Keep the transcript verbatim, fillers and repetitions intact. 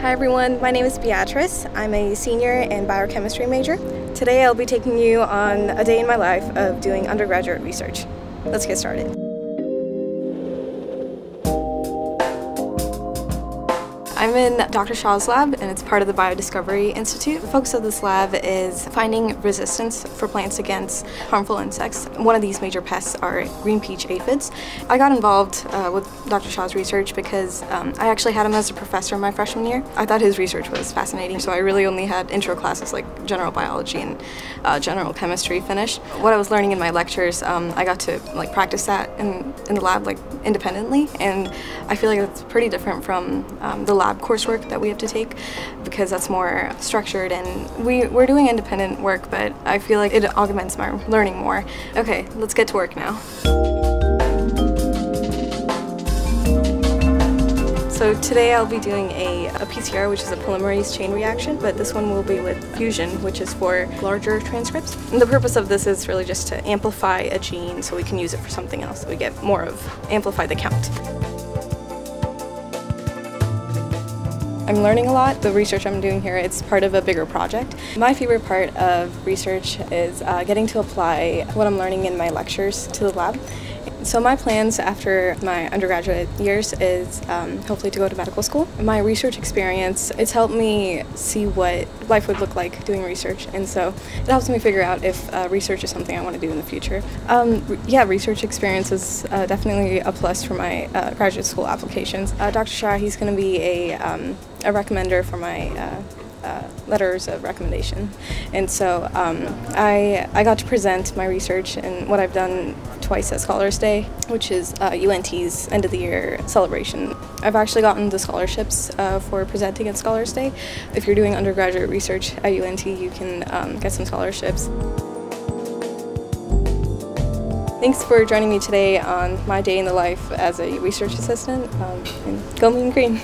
Hi everyone, my name is Beatrice. I'm a senior and biochemistry major. Today I'll be taking you on a day in my life of doing undergraduate research. Let's get started. I'm in Doctor Shaw's lab, and it's part of the BioDiscovery Institute. The focus of this lab is finding resistance for plants against harmful insects. One of these major pests are green peach aphids. I got involved uh, with Doctor Shaw's research because um, I actually had him as a professor my freshman year. I thought his research was fascinating, so I really only had intro classes like general biology and uh, general chemistry finished. What I was learning in my lectures, um, I got to like practice that in, in the lab like independently, and I feel like that's pretty different from um, the lab coursework that we have to take, because that's more structured and we, we're doing independent work, but I feel like it augments my learning more. Okay, let's get to work now. So today I'll be doing a, a P C R, which is a polymerase chain reaction, but this one will be with fusion, which is for larger transcripts. And the purpose of this is really just to amplify a gene so we can use it for something else, so we get more of amplify the count. I'm learning a lot. The research I'm doing here, it's part of a bigger project. My favorite part of research is uh, getting to apply what I'm learning in my lectures to the lab. So my plans after my undergraduate years is um, hopefully to go to medical school. My research experience, it's helped me see what life would look like doing research, and so it helps me figure out if uh, research is something I want to do in the future. Um, re yeah, research experience is uh, definitely a plus for my uh, graduate school applications. Uh, Doctor Shaw, he's going to be a, um, a recommender for my uh, Uh, letters of recommendation, and so um, I, I got to present my research and what I've done twice at Scholars Day, which is uh, U N T's end of the year celebration. I've actually gotten the scholarships uh, for presenting at Scholars Day. If you're doing undergraduate research at U N T, you can um, get some scholarships. Thanks for joining me today on my day in the life as a research assistant, um, and go Mean Green!